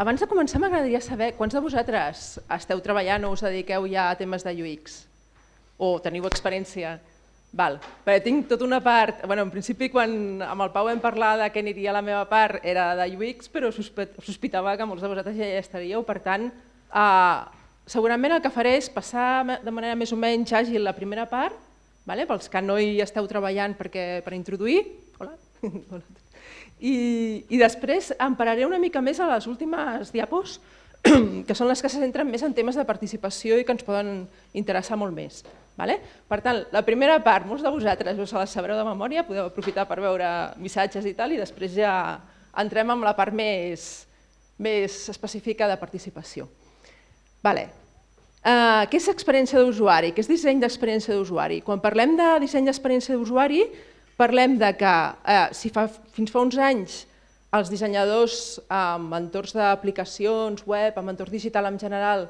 Abans de començar m'agradaria saber quants de vosaltres esteu treballant o us dediqueu ja a temes de UX? O teniu experiència? Val, perquè tinc tota una part, bueno, en principi quan amb el Pau vam parlar de què aniria la meva part era de UX, però sospitava que molts de vosaltres ja hi estaríeu, per tant, segurament el que faré és passar de manera més o menys àgil la primera part, vale? Pels que no hi esteu treballant per introduir, hola. I després em pararé una mica més a les últimes diapos, que són les que se centren més en temes de participació i que ens poden interessar molt més. Per tant, la primera part, molts de vosaltres us la sabreu de memòria, podeu aprofitar per veure missatges i tal, i després ja entrem en la part més específica de participació. Què és experiència d'usuari? Què és disseny d'experiència d'usuari? Quan parlem de disseny d'experiència d'usuari, parlem de que si fins fa uns anys els dissenyadors amb entorns d'aplicacions web, amb entorns digital en general,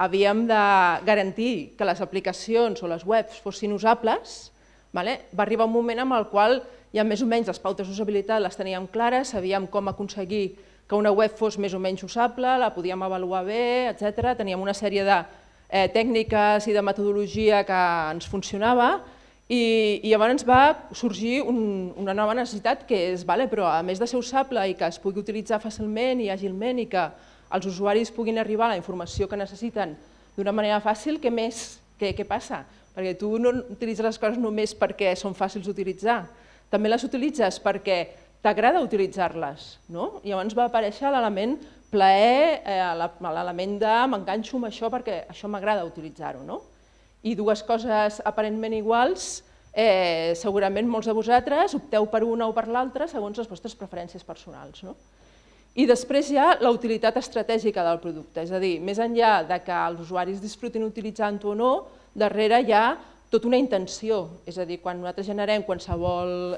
havíem de garantir que les aplicacions o les webs fossin usables, va arribar un moment en el qual ja més o menys les pautes d'usabilitat les teníem clares, sabíem com aconseguir que una web fos més o menys usable, la podíem avaluar bé, etc. Teníem una sèrie de tècniques i de metodologia que ens funcionava i llavors va sorgir una nova necessitat que és, però a més de ser usable i que es pugui utilitzar fàcilment i àgilment i que els usuaris puguin arribar a la informació que necessiten d'una manera fàcil, què més? Què passa? Perquè tu no utilitzes les coses només perquè són fàcils d'utilitzar, també les utilitzes perquè t'agrada utilitzar-les. Llavors va aparèixer l'element plaer, l'element de m'enganxo amb això perquè això m'agrada utilitzar-ho. I dues coses aparentment iguals, segurament molts de vosaltres opteu per una o per l'altra segons les vostres preferències personals. I després hi ha la utilitat estratègica del producte, és a dir, més enllà que els usuaris disfrutin utilitzant-ho o no, darrere hi ha tota una intenció, és a dir, quan nosaltres generem qualsevol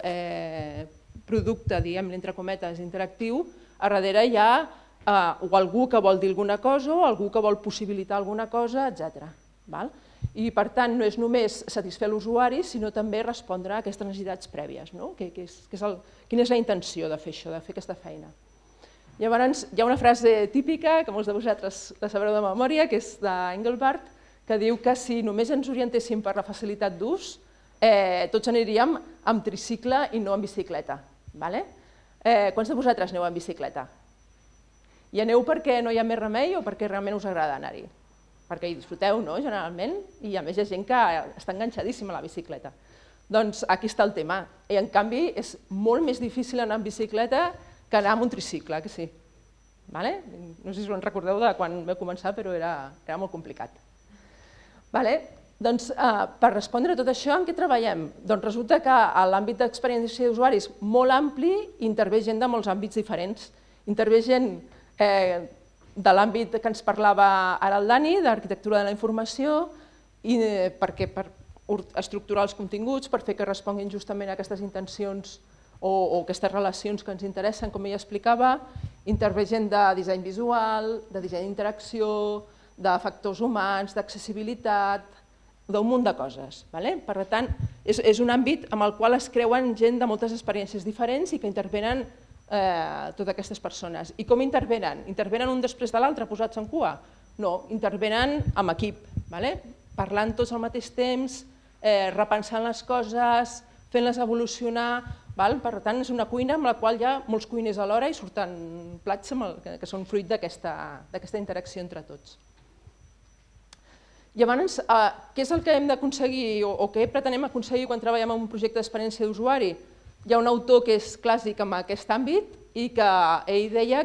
producte, diguem-ne entre cometes, interactiu, a darrere hi ha o algú que vol dir alguna cosa o algú que vol possibilitar alguna cosa, etc. I per tant no és només satisfer l'usuari, sinó també respondre a aquestes necessitats prèvies, quina és la intenció de fer això, de fer aquesta feina. Llavors, hi ha una frase típica, que molts de vosaltres la sabreu de memòria, que és d'Engelbart, que diu que si només ens orientéssim per la facilitat d'ús, tots aniríem amb tricicle i no amb bicicleta. Quants de vosaltres aneu amb bicicleta? I aneu perquè no hi ha més remei o perquè realment us agrada anar-hi? Perquè hi disfruteu, no?, generalment, i a més hi ha gent que està enganxadíssima a la bicicleta. Doncs aquí està el tema. I en canvi és molt més difícil anar amb bicicleta que anar amb un tricicle, que sí. No sé si us recordeu de quan vam començar, però era molt complicat. Doncs per respondre a tot això, en què treballem? Doncs resulta que a l'àmbit d'experiència d'usuari és molt ampli i intervé gent de molts àmbits diferents. Intervé gent de l'àmbit que ens parlava ara el Dani, d'arquitectura de la informació, per estructurar els continguts, per fer que responguin justament a aquestes intencions o aquestes relacions que ens interessen, com ja explicava, intervé gent de disseny visual, de disseny d'interacció, de factors humans, d'accessibilitat, d'un munt de coses. Per tant, és un àmbit amb el qual es creuen gent de moltes experiències diferents i que intervenen totes aquestes persones. I com intervenen? Intervenen un després de l'altre posats en cua? No, intervenen amb equip, parlant tots al mateix temps, repensant les coses, fent-les evolucionar. Per tant, és una cuina amb la qual hi ha molts cuiners alhora i surten plats que són fruit d'aquesta interacció entre tots. Llavors, què és el que hem d'aconseguir o què pretenem aconseguir quan treballem en un projecte d'experiència d'usuari? Hi ha un autor que és clàssic en aquest àmbit i que ell deia,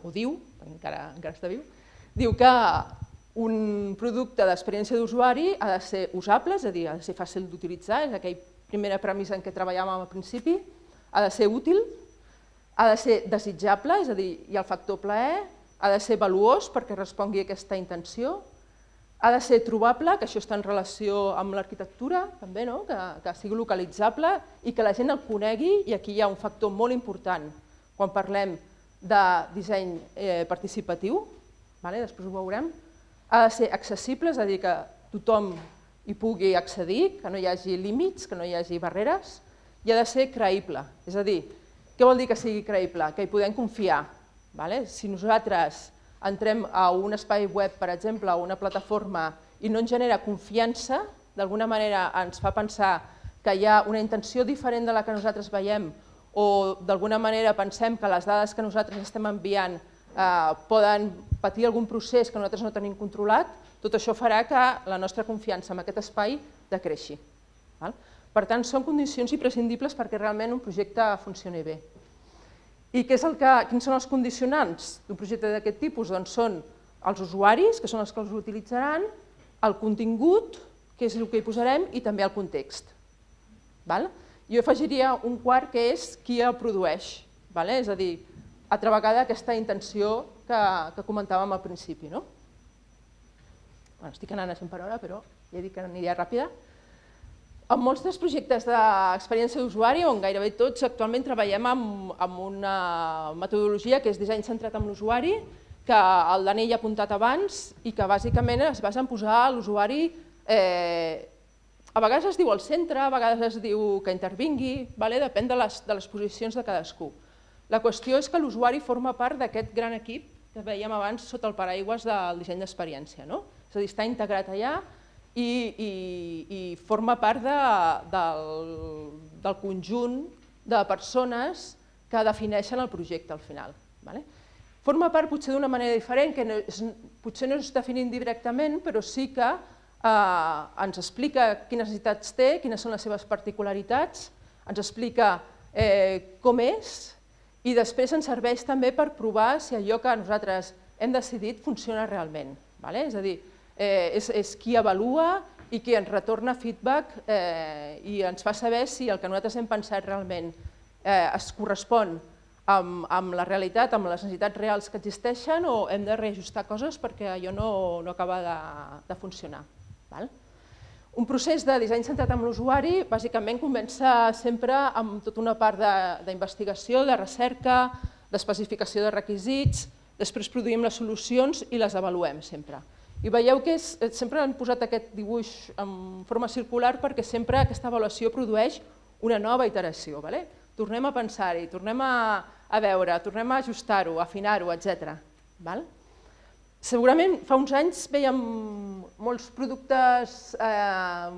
o diu, encara està viu, diu que un producte d'experiència d'usuari ha de ser usable, és a dir, ha de ser fàcil d'utilitzar, és aquell primera premissa en què treballàvem al principi, ha de ser útil, ha de ser desitjable, és a dir, hi ha el factor plaer, ha de ser valuós perquè respongui a aquesta intenció, ha de ser trobable, que això està en relació amb l'arquitectura, també, que sigui localitzable i que la gent el conegui, i aquí hi ha un factor molt important quan parlem de disseny participatiu, després ho veurem, ha de ser accessible, és a dir, que tothom hi pugui accedir, que no hi hagi límits, que no hi hagi barreres, i ha de ser creïble. És a dir, què vol dir que sigui creïble? Que hi podem confiar, Si nosaltres entrem a un espai web, per exemple, a una plataforma, i no ens genera confiança, d'alguna manera ens fa pensar que hi ha una intenció diferent de la que nosaltres veiem, o d'alguna manera pensem que les dades que nosaltres estem enviant poden patir algun procés que nosaltres no tenim controlat, tot això farà que la nostra confiança en aquest espai decreixi. Per tant, són condicions imprescindibles perquè realment un projecte funcioni bé. I quins són els condicionants d'un projecte d'aquest tipus? Doncs són els usuaris, que són els que els utilitzaran, el contingut, que és el que hi posarem, i també el context. Jo afegiria un quart, que és qui el produeix, és a dir, altra vegada aquesta intenció que comentàvem al principi. Estic anant a 100 per hora, però ja he dit que aniria ràpida. En molts dels projectes d'experiència d'usuari, on gairebé tots actualment treballem amb una metodologia que és disseny centrat en l'usuari, que el Dani ja ha apuntat abans i que bàsicament es basa en posar l'usuari, a vegades es diu al centre, a vegades es diu que intervingui, depèn de les posicions de cadascú. La qüestió és que l'usuari forma part d'aquest gran equip que veiem abans sota el paraigües del disseny d'experiència, és a dir, està integrat allà, i forma part del conjunt de persones que defineixen el projecte al final. Forma part potser d'una manera diferent, que potser no es definim directament, però sí que ens explica quines necessitats té, quines són les seves particularitats, ens explica com és, i després ens serveix també per provar si allò que nosaltres hem decidit funciona realment. És a dir, és qui avalua i qui ens retorna feedback i ens fa saber si el que nosaltres hem pensat realment es correspon amb la realitat, amb les necessitats reals que existeixen, o hem de reajustar coses perquè allò no acaba de funcionar. Un procés de disseny centrat en l'usuari bàsicament comença sempre amb tota una part d'investigació, de recerca, d'especificació de requisits, després produïm les solucions i les avaluem sempre. I veieu que sempre han posat aquest dibuix en forma circular perquè sempre aquesta avaluació produeix una nova iteració. Tornem a pensar-hi, tornem a veure, tornem a ajustar-ho, a afinar-ho, etc. Segurament fa uns anys vèiem molts productes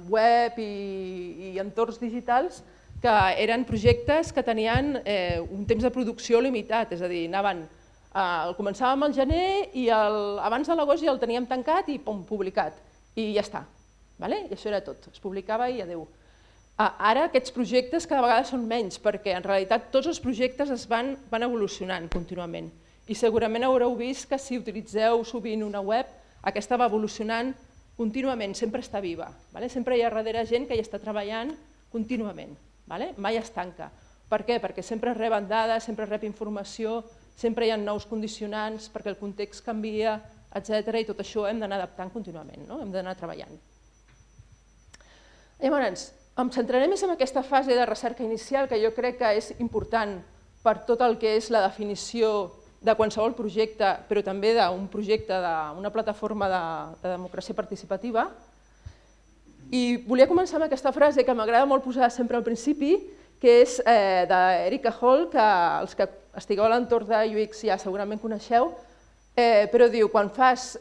web i entorns digitals que eren projectes que tenien un temps de producció limitat, és a dir, anaven... El començàvem al gener i abans de l'agost ja el teníem tancat i pum, publicat. I ja està. I això era tot. Es publicava i adéu. Ara aquests projectes cada vegada són menys perquè en realitat tots els projectes es van evolucionant contínuament. I segurament haureu vist que si utilitzeu sovint una web, aquesta va evolucionant contínuament, sempre està viva. Sempre hi ha darrere gent que hi està treballant contínuament. Mai es tanca. Per què? Perquè sempre es reben dades, sempre es rep informació, sempre hi ha nous condicionants perquè el context canvia, etc. I tot això hem d'anar adaptant contínuament, hem d'anar treballant. Llavors, em centraré més en aquesta fase de recerca inicial, que jo crec que és important per tot el que és la definició de qualsevol projecte, però també d'un projecte d'una plataforma de democràcia participativa. I volia començar amb aquesta frase que m'agrada molt posar sempre al principi, que és d'Erika Hall, que els que estigueu a l'entorn de UX ja segurament coneixeu, però diu, quan fas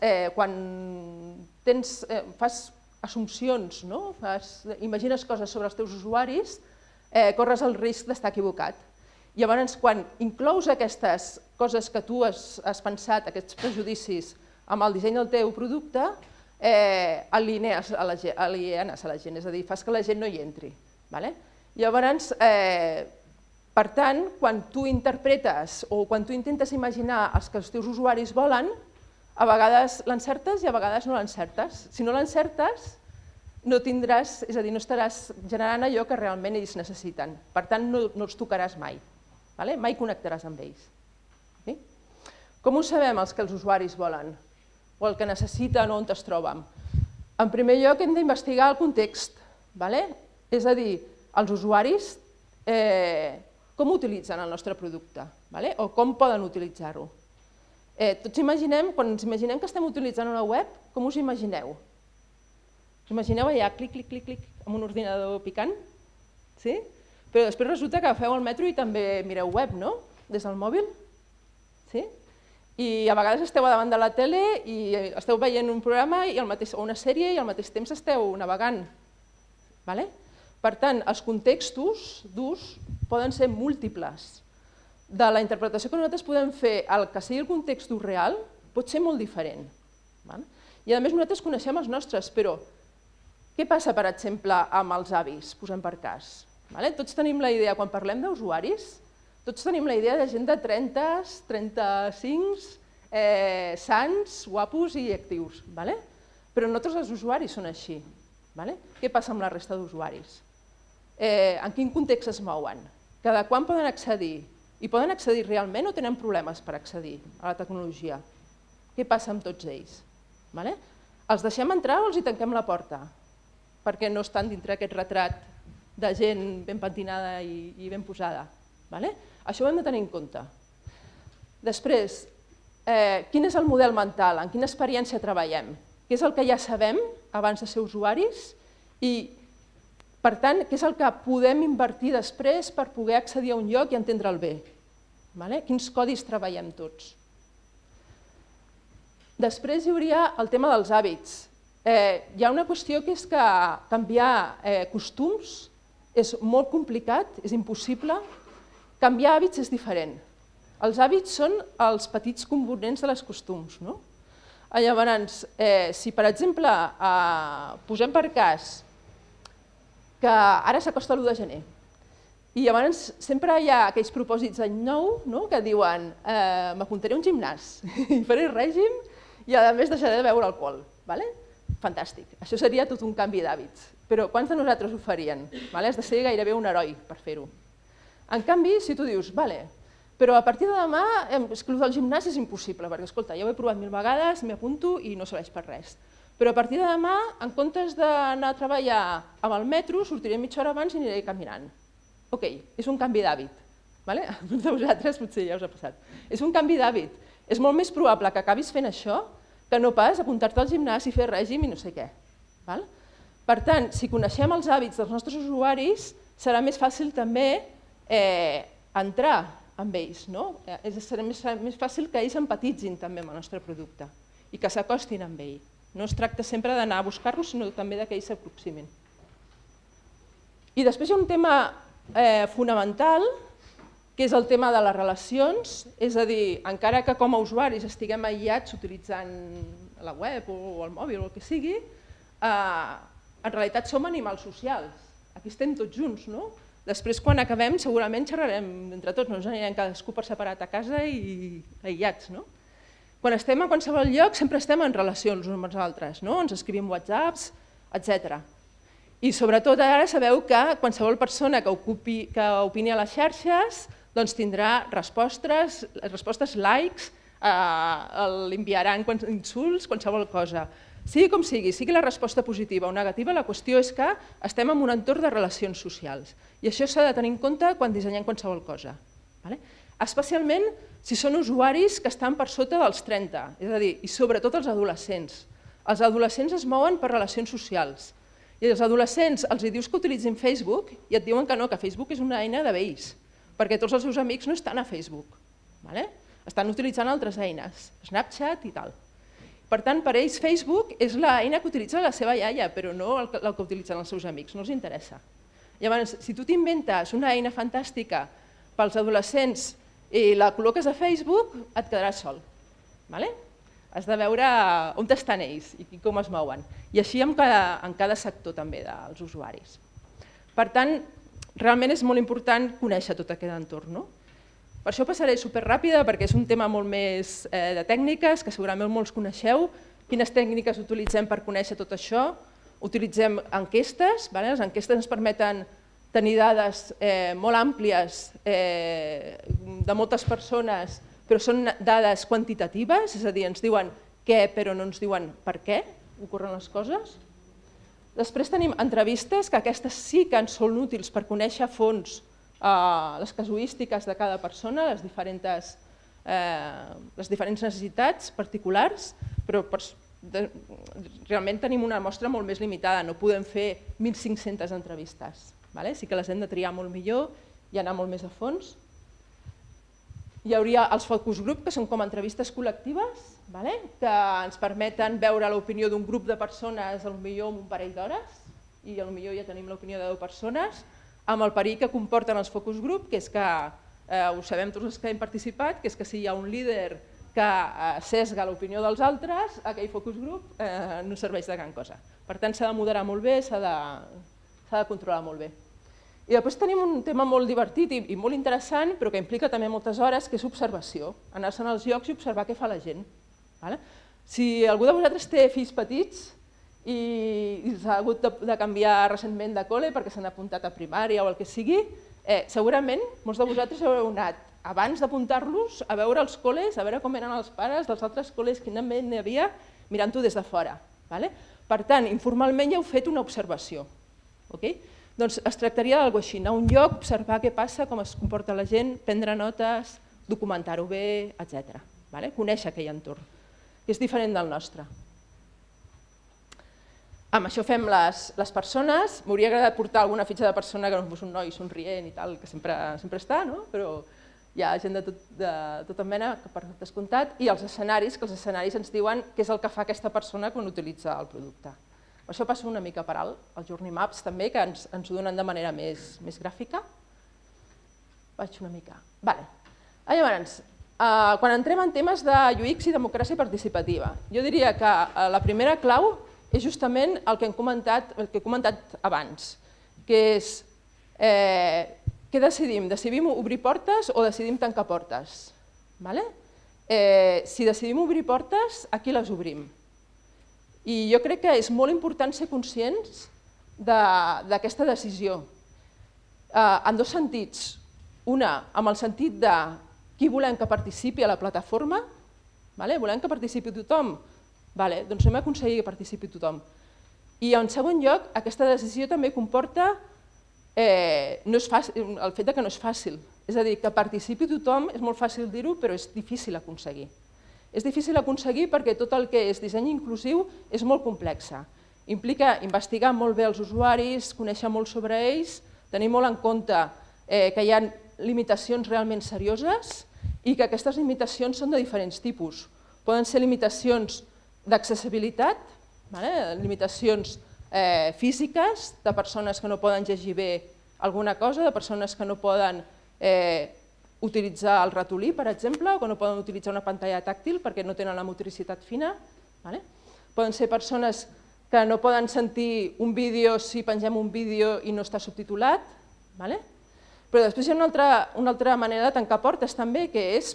assumpcions, imagines coses sobre els teus usuaris, corres el risc d'estar equivocat. Llavors, quan inclous aquestes coses que tu has pensat, aquests prejudicis, amb el disseny del teu producte, alienes a la gent, és a dir, fas que la gent no hi entri. Llavors, per tant, quan tu interpretes o quan tu intentes imaginar els que els teus usuaris volen, a vegades l'encertes i a vegades no l'encertes. Si no l'encertes, no tindràs, és a dir, no estaràs generant allò que realment ells necessiten. Per tant, no els tocaràs mai, mai connectaràs amb ells. Com ho sabem els que els usuaris volen o el que necessiten o on es troben? En primer lloc, hem d'investigar el context, és a dir, els usuaris com utilitzen el nostre producte o com poden utilitzar-ho. Tots imaginem, quan ens imaginem que estem utilitzant una web, com us imagineu? Us imagineu allà clic, clic, clic, clic, amb un ordinador picant? Sí? Però després resulta que agafeu el metro i també mireu web, no? Des del mòbil? Sí? I a vegades esteu davant de la tele i esteu veient un programa o una sèrie i al mateix temps esteu navegant. Per tant, els contextos d'ús poden ser múltiples. De la interpretació que nosaltres podem fer al que sigui el context real pot ser molt diferent. I a més nosaltres coneixem els nostres, però què passa, per exemple, amb els avis? Posem per cas. Tots tenim la idea, quan parlem d'usuaris, tots tenim la idea de gent de 30s, 35s, sans, guapos i actius. Però nosaltres els usuaris són així. Què passa amb la resta d'usuaris? En quin context es mouen? Cada quan poden accedir? I poden accedir realment o tenen problemes per accedir a la tecnologia? Què passa amb tots ells? Els deixem entrar o els hi tanquem la porta? Perquè no estan dintre aquest retrat de gent ben pentinada i ben posada. Això ho hem de tenir en compte. Després, quin és el model mental? En quina experiència treballem? Què és el que ja sabem abans de ser usuaris? I, per tant, què és el que podem invertir després per poder accedir a un lloc i entendre'l bé? Quins codis treballem tots? Després hi hauria el tema dels hàbits. Hi ha una qüestió que és que canviar costums és molt complicat, és impossible. Canviar hàbits és diferent. Els hàbits són els petits components de les costums. Llavors, si per exemple posem per cas que ara s'acosta l'1 de gener i llavors sempre hi ha aquells propòsits d'any nou que diuen m'apuntaré a un gimnàs, faré règim i a més deixaré de beure alcohol. Fantàstic, això seria tot un canvi d'hàbits, però quants de nosaltres ho farien? Has de ser gairebé un heroi per fer-ho. En canvi, si tu dius, però a partir de demà és que el del gimnàs és impossible, perquè escolta, ja ho he provat 1000 vegades, m'hi apunto i no serveix per res. Però a partir de demà, en comptes d'anar a treballar amb el metro, sortiré mitja hora abans i aniré caminant. Ok, és un canvi d'hàbit. A tots vosaltres potser ja us ha passat. És un canvi d'hàbit. És molt més probable que acabis fent això que no pas apuntar-te al gimnàs i fer règim i no sé què. Per tant, si coneixem els hàbits dels nostres usuaris, serà més fàcil també entrar amb ells. Serà més fàcil que ells empatitzin també amb el nostre producte i que s'acostin amb ell. No es tracta sempre d'anar a buscar-los, sinó també que ells s'aproximin. I després hi ha un tema fonamental, que és el tema de les relacions, és a dir, encara que com a usuaris estiguem aïllats utilitzant la web o el mòbil o el que sigui, en realitat som animals socials, aquí estem tots junts. Després quan acabem segurament xerrarem entre tots, no ens anirem cadascú per separat a casa i aïllats. Quan estem a qualsevol lloc sempre estem en relacions uns amb els altres, ens escrivim whatsapps, etc. I sobretot ara sabeu que qualsevol persona que opini a les xarxes doncs tindrà respostes, likes, l'enviaran insults, qualsevol cosa. Sigui com sigui, sigui la resposta positiva o negativa, la qüestió és que estem en un entorn de relacions socials. I això s'ha de tenir en compte quan dissenyem qualsevol cosa. Especialment si són usuaris que estan per sota dels 30, és a dir, i sobretot els adolescents. Els adolescents es mouen per relacions socials. I als adolescents els dius que utilitzin Facebook i et diuen que no, que Facebook és una eina de veïns, perquè tots els seus amics no estan a Facebook, estan utilitzant altres eines, Snapchat i tal. Per tant, per ells Facebook és l'eina que utilitza la seva iaia, però no la que utilitzen els seus amics, no els interessa. Llavors, si tu t'inventes una eina fantàstica pels adolescents i la col·loques a Facebook, et quedaràs sol. Has de veure on estan ells i com es mouen. I així en cada sector també dels usuaris. Per tant, realment és molt important conèixer tot aquest entorn. Per això passaré superràpida perquè és un tema molt més de tècniques, que segurament molts coneixeu. Quines tècniques utilitzem per conèixer tot això? Utilitzem enquestes. Les enquestes ens permeten tenir dades molt àmplies de moltes persones, però són dades quantitatives, és a dir, ens diuen què però no ens diuen per què ocorren les coses. Després tenim entrevistes, que aquestes sí que ens són útils per conèixer a fons les casuístiques de cada persona, les diferents necessitats particulars, però realment tenim una mostra molt més limitada, no podem fer 1.500 entrevistes, sí que les hem de triar molt millor i anar molt més a fons. Hi hauria els focus group, que són com entrevistes col·lectives, que ens permeten veure l'opinió d'un grup de persones potser en un parell d'hores, i potser ja tenim l'opinió de 10 persones, amb el perill que comporten els focus group, que és que, ho sabem tots els que hem participat, que és que si hi ha un líder que sesga l'opinió dels altres, aquell focus group no serveix de gran cosa. Per tant, s'ha de moderar molt bé, s'ha de controlar molt bé. I després tenim un tema molt divertit i molt interessant, però que implica també moltes hores, que és observació, anar-se'n als llocs i observar què fa la gent. Si algú de vosaltres té fills petits i s'ha hagut de canviar recentment de col·le perquè s'han apuntat a primària o el que sigui, segurament molts de vosaltres haureu anat abans d'apuntar-los a veure els col·les, a veure com eren els pares dels altres col·les, quin ambient hi havia, mirant-ho des de fora. Per tant, informalment ja heu fet una observació. Doncs es tractaria d'algú així, anar a un lloc, observar què passa, com es comporta la gent, prendre notes, documentar-ho bé, etc. Conèixer aquell entorn, que és diferent del nostre. Amb això fem les persones. M'hauria agradat portar alguna fitxa de persona que no fos un noi somrient i tal, que sempre està, però hi ha gent de tota mena que per descomptat, i els escenaris, que els escenaris ens diuen què és el que fa aquesta persona quan utilitza el producte. Això passa una mica per alt, els journey maps també, que ens ho donen de manera més gràfica. Vaig una mica. Llavors, quan entrem en temes de UX i democràcia participativa, jo diria que la primera clau és justament el que he comentat abans, que és què decidim? Decidim obrir portes o decidim tancar portes? Si decidim obrir portes, aquí les obrim. I jo crec que és molt important ser conscients d'aquesta decisió, en dos sentits. Una, amb el sentit de qui volem que participi a la plataforma. Volem que participi tothom? Doncs hem d'aconseguir que participi tothom. I en segon lloc, aquesta decisió també comporta el fet que no és fàcil. És a dir, que participi tothom és molt fàcil dir-ho, però és difícil aconseguir. És difícil aconseguir perquè tot el que és disseny inclusiu és molt complex. Implica investigar molt bé els usuaris, conèixer molt sobre ells, tenir molt en compte que hi ha limitacions realment serioses i que aquestes limitacions són de diferents tipus. Poden ser limitacions d'accessibilitat, limitacions físiques, de persones que no poden llegir bé alguna cosa, de persones que no poden utilitzar el ratolí, per exemple, o que no poden utilitzar una pantalla tàctil perquè no tenen la motricitat fina. Poden ser persones que no poden sentir un vídeo si pengem un vídeo i no està subtitulat. Però després hi ha una altra manera de tancar portes també, que és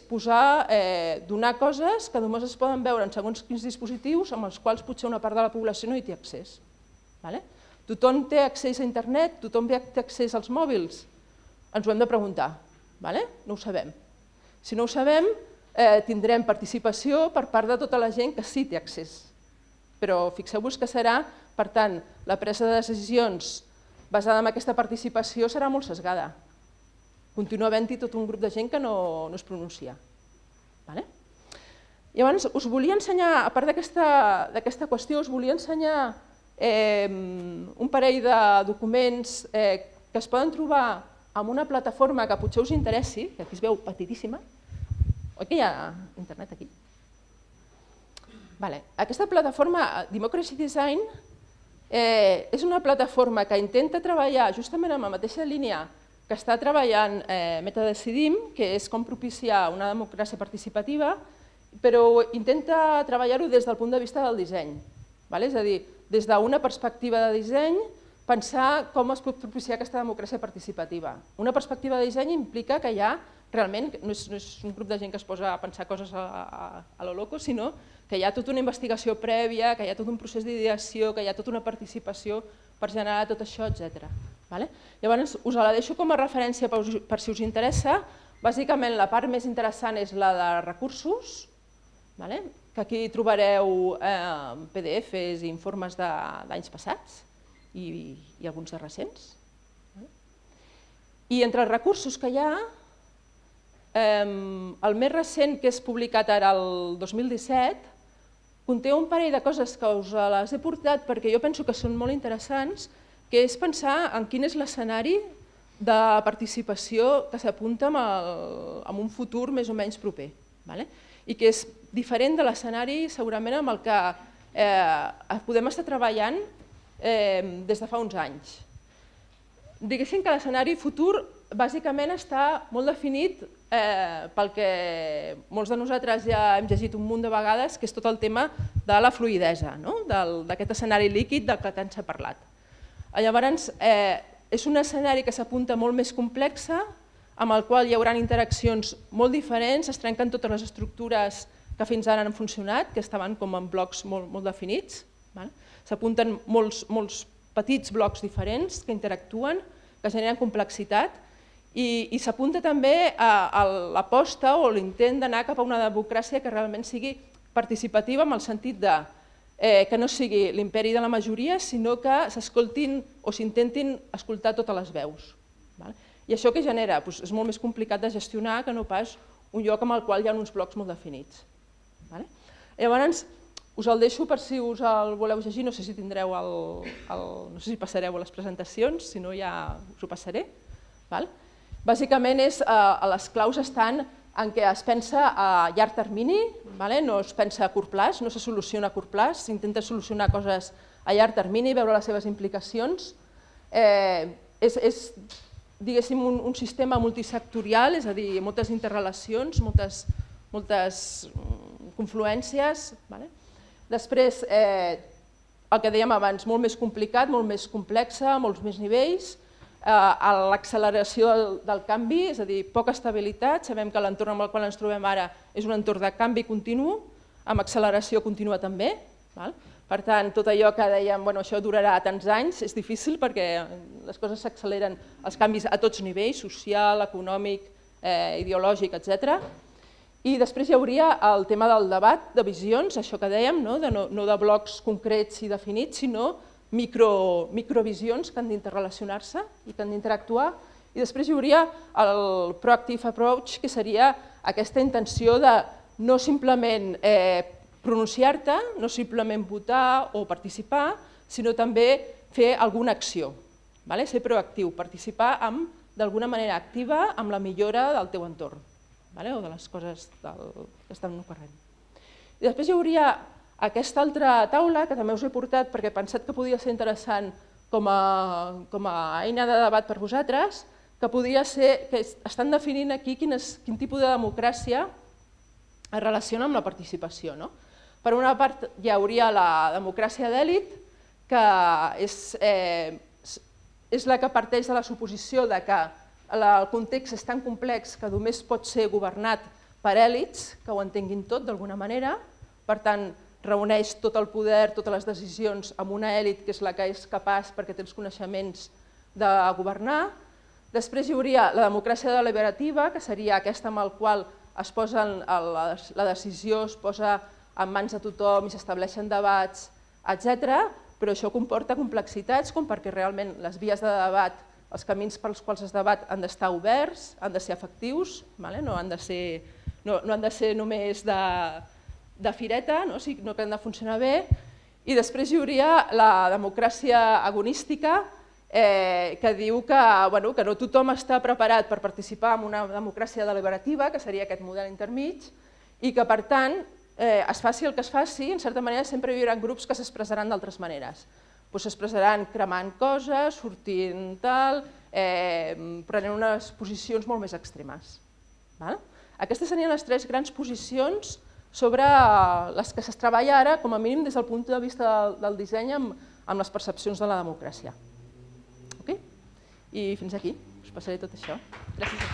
donar coses que només es poden veure en segons quins dispositius amb els quals potser una part de la població no hi té accés. Tothom té accés a internet, tothom té accés als mòbils? Ens ho hem de preguntar. No ho sabem. Si no ho sabem, tindrem participació per part de tota la gent que sí té accés. Però fixeu-vos que serà, per tant, la presa de decisions basada en aquesta participació serà molt sesgada. Continua havent-hi tot un grup de gent que no es pronuncia. Llavors, us volia ensenyar, a part d'aquesta qüestió, us volia ensenyar un parell de documents que es poden trobar amb una plataforma que potser us interessi, que aquí es veu petitíssima. Oi que hi ha internet aquí? Aquesta plataforma, Democracy Design, és una plataforma que intenta treballar justament en la mateixa línia que està treballant Decidim, que és com propiciar una democràcia participativa, però intenta treballar-ho des del punt de vista del disseny. És a dir, des d'una perspectiva de disseny, pensar com es pot propiciar aquesta democràcia participativa. Una perspectiva de disseny implica que hi ha, realment, no és un grup de gent que es posa a pensar coses a lo loco, sinó que hi ha tota una investigació prèvia, que hi ha tot un procés d'ideació, que hi ha tota una participació per generar tot això, etc. Llavors, us la deixo com a referència per si us interessa. Bàsicament, la part més interessant és la de recursos, que aquí trobareu PDFs i informes d'anys passats i alguns de recents. I entre els recursos que hi ha, el més recent que és publicat ara el 2017, conté un parell de coses que us les he portat perquè jo penso que són molt interessants, que és pensar en quin és l'escenari de participació que s'apunta amb un futur més o menys proper i que és diferent de l'escenari segurament amb el que podem estar treballant des de fa uns anys. Diguéssim que l'escenari futur bàsicament està molt definit pel que molts de nosaltres ja hem llegit un munt de vegades, que és tot el tema de la fluïdesa, d'aquest escenari líquid del que tant s'ha parlat. Llavors, és un escenari que s'apunta molt més complex, amb el qual hi haurà interaccions molt diferents, es trenquen totes les estructures que fins ara han funcionat, que estaven com en blocs molt definits. S'apunten molts petits blocs diferents que interactuen, que generen complexitat, i s'apunta també a l'aposta o l'intent d'anar cap a una democràcia que realment sigui participativa, en el sentit que no sigui l'imperi de la majoria, sinó que s'escoltin o s'intentin escoltar totes les veus. I això que genera? És molt més complicat de gestionar que no pas un lloc amb el qual hi ha uns blocs molt definits. Llavors, us el deixo per si us el voleu llegir, no sé si tindreu el... no sé si passareu a les presentacions, si no ja us ho passaré. Bàsicament, les claus estan en què es pensa a llarg termini, no es pensa a curt termini, no se soluciona a curt termini, s'intenta solucionar coses a llarg termini, veure les seves implicacions. És, diguéssim, un sistema multisectorial, és a dir, moltes interrelacions, moltes confluències. Després, el que dèiem abans, molt més complicat, molt més complex, molts més nivells, a l'acceleració del canvi, és a dir, poca estabilitat. Sabem que l'entorn amb el qual ens trobem ara és un entorn de canvi continu, amb acceleració continua també. Per tant, tot allò que dèiem, això durarà tants anys, és difícil perquè les coses s'acceleren, els canvis a tots nivells, social, econòmic, ideològic, etc. I després hi hauria el tema del debat de visions, això que dèiem, no de blocs concrets i definits, sinó microvisions que han d'interrelacionar-se i que han d'interactuar. I després hi hauria el proactive approach, que seria aquesta intenció de no simplement pronunciar-te, no simplement votar o participar, sinó també fer alguna acció, ser proactiu, participar d'alguna manera activa amb la millora del teu entorn o de les coses que estan ocorrent. I després hi hauria aquesta altra taula, que també us he portat perquè he pensat que podia ser interessant com a eina de debat per vosaltres, que podia ser que estan definint aquí quin tipus de democràcia es relaciona amb la participació. Per una part hi hauria la democràcia d'elit, que és la que parteix de la suposició que el context és tan complex que només pot ser governat per èlits, que ho entenguin tot d'alguna manera. Per tant, reuneix tot el poder, totes les decisions amb una èlit que és la que és capaç, perquè té els coneixements, de governar. Després hi hauria la democràcia deliberativa, que seria aquesta amb la qual la decisió es posa en mans de tothom i s'estableixen debats, etc. Però això comporta complexitats, com perquè realment les vies de debat, els camins pels quals es debat, han d'estar oberts, han de ser efectius, no han de ser només de fireta, sinó que han de funcionar bé. I després hi hauria la democràcia agonística, que diu que no tothom està preparat per participar en una democràcia deliberativa, que seria aquest model intermig, i que, per tant, es faci el que es faci, en certa manera sempre hi haurà grups que s'expressaran d'altres maneres. S'expressaran cremant coses, sortint tal, prenent unes posicions molt més extremes. Aquestes serien les tres grans posicions sobre les que es treballa ara, com a mínim des del punt de vista del disseny, amb les percepcions de la democràcia. I fins aquí, us passaré tot això. Gràcies.